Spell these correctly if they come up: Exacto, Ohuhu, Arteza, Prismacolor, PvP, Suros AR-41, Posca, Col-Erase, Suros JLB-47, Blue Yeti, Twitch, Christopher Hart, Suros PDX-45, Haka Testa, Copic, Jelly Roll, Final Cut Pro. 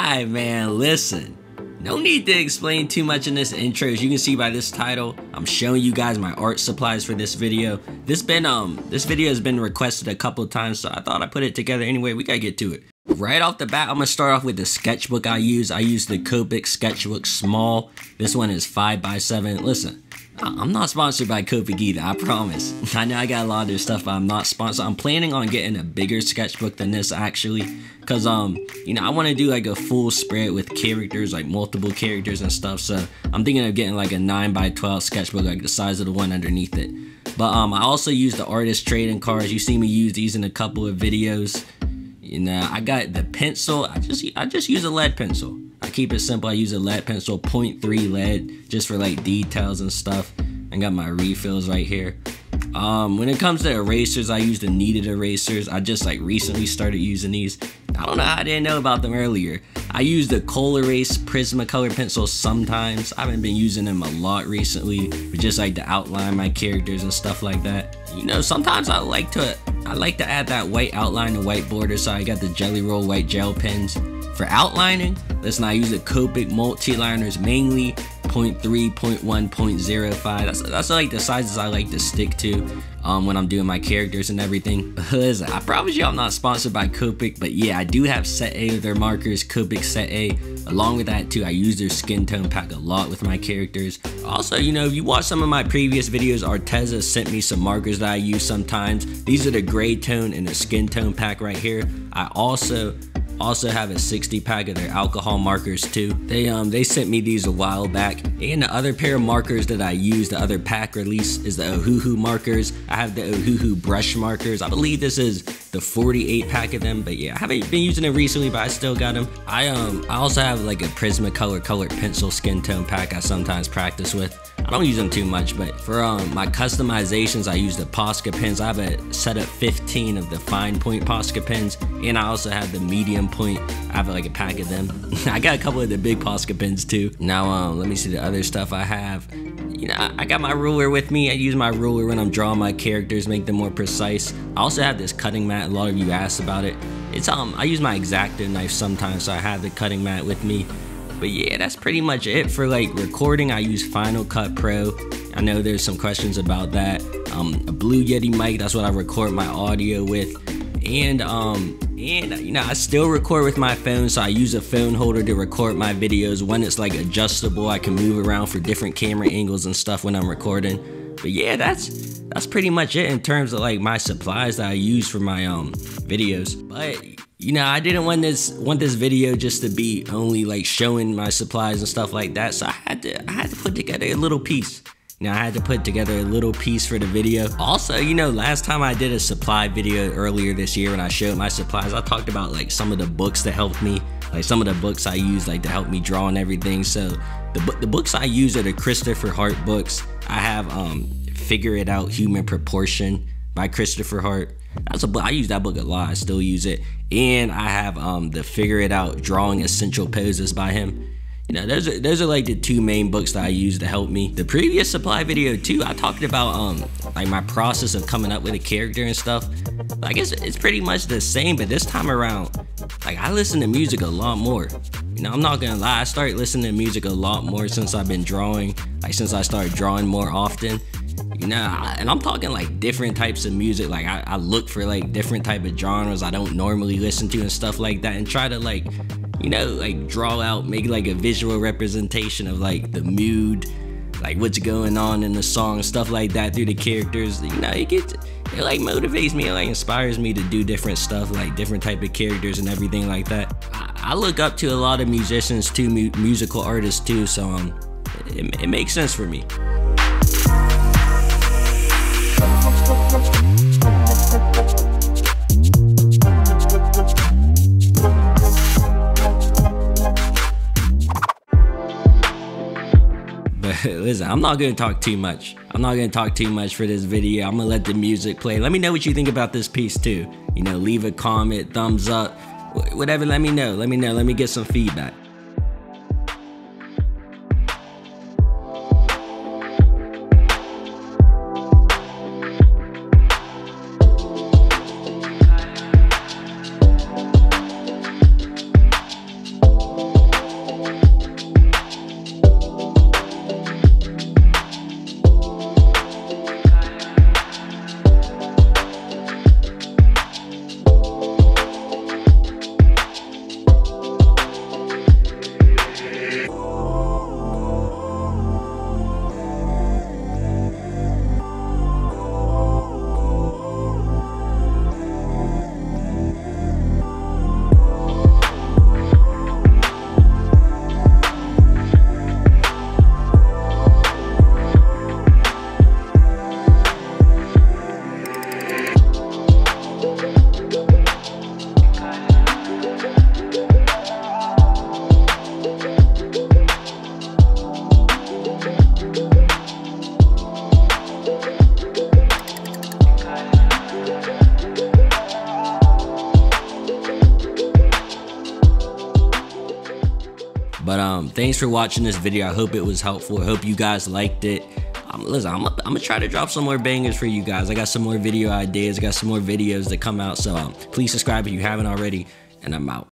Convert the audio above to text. Alright man, listen. No need to explain too much in this intro. As you can see by this title, I'm showing you guys my art supplies for this video. This video has been requested a couple of times, so I thought I'd put it together anyway. We gotta get to it. Right off the bat, I'm gonna start off with the sketchbook I use. I use the Copic sketchbook small. This one is 5x7. Listen, I'm not sponsored by Copic either, I promise. I know I got a lot of their stuff, but I'm not sponsored. I'm planning on getting a bigger sketchbook than this actually, cause you know, I want to do like a full spread with characters, like multiple characters and stuff. So I'm thinking of getting like a 9x12 sketchbook, like the size of the one underneath it. But I also use the artist trading cards. You see me use these in a couple of videos. You know, I got the pencil. I just use a lead pencil. I keep it simple. I use a lead pencil, 0.3 lead, just for like details and stuff. I got my refills right here. When it comes to erasers, I use the kneaded erasers. I just like recently started using these. I don't know how I didn't know about them earlier. I use the Col-Erase Prismacolor pencils sometimes. I haven't been using them a lot recently, but just like to outline my characters and stuff like that. You know, sometimes I like to add that white outline and white border, so I got the Jelly Roll white gel pens. For outlining, listen, I use the Copic multi-liners, mainly 0.3, 0.1, 0.05. That's like the sizes I like to stick to when I'm doing my characters and everything. Listen, I promise you I'm not sponsored by Copic, but yeah, I do have set A of their markers, Copic set A. Along with that too, I use their skin tone pack a lot with my characters. Also, you know, if you watch some of my previous videos, Arteza sent me some markers that I use sometimes. These are the gray tone and the skin tone pack right here. I also have a 60 pack of their alcohol markers too. They sent me these a while back. And the other pair of markers that I use, the other pack release, is the Ohuhu markers. I have the Ohuhu brush markers. I believe this is the 48 pack of them, but yeah, I haven't been using them recently, but I still got them. I also have like a Prismacolor colored pencil skin tone pack I sometimes practice with. I don't use them too much, but for my customizations, I use the Posca pens. I have a set of 15 of the fine point Posca pens, and I also have the medium point. I have like a pack of them. I got a couple of the big Posca pens too. Now let me see the other stuff I have. You know, I got my ruler with me. I use my ruler when I'm drawing my characters, make them more precise. I also have this cutting mat. A lot of you asked about it. It's I use my Exacto knife sometimes, so I have the cutting mat with me. But yeah, that's pretty much it for like recording. I use Final Cut Pro. I know there's some questions about that. A Blue Yeti mic, that's what I record my audio with. And you know, I still record with my phone, so I use a phone holder to record my videos. One that's like adjustable, I can move around for different camera angles and stuff when I'm recording. But yeah, that's pretty much it in terms of like my supplies that I use for my videos. But you know, I didn't want this video just to be only like showing my supplies and stuff like that, so I had to put together a little piece. Now I had to put together a little piece for the video. Also, you know, last time I did a supply video earlier this year when I showed my supplies, I talked about like some of the books that helped me, like some of the books I used like to help me draw and everything. So the books I use are the Christopher Hart books. I have Figure It Out, Human Proportion by Christopher Hart. That's a book, I use that book a lot, I still use it. And I have the Figure It Out, Drawing Essential Poses by him. You know, those are like the two main books that I use to help me. The previous supply video too, I talked about like my process of coming up with a character and stuff. I guess it's pretty much the same, but this time around, like I listen to music a lot more. You know, I'm not gonna lie, I started listening to music a lot more since I've been drawing, like since I started drawing more often. You know, and I'm talking like different types of music. Like I look for like different type of genres I don't normally listen to and stuff like that, and try to like, you know, like draw out, make like a visual representation of like the mood, like what's going on in the song, stuff like that through the characters. You know, it like motivates me, it like inspires me to do different stuff, like different type of characters and everything like that. I look up to a lot of musicians too, musical artists too, so it makes sense for me. Listen, I'm not gonna talk too much. I'm not gonna talk too much for this video. I'm gonna let the music play. Let me know what you think about this piece too. You know, leave a comment, thumbs up, whatever. Let me know. Let me know. Let me get some feedback. But thanks for watching this video. I hope it was helpful. I hope you guys liked it. Listen, I'm gonna try to drop some more bangers for you guys. I got some more video ideas. I got some more videos that come out. So please subscribe if you haven't already, and I'm out.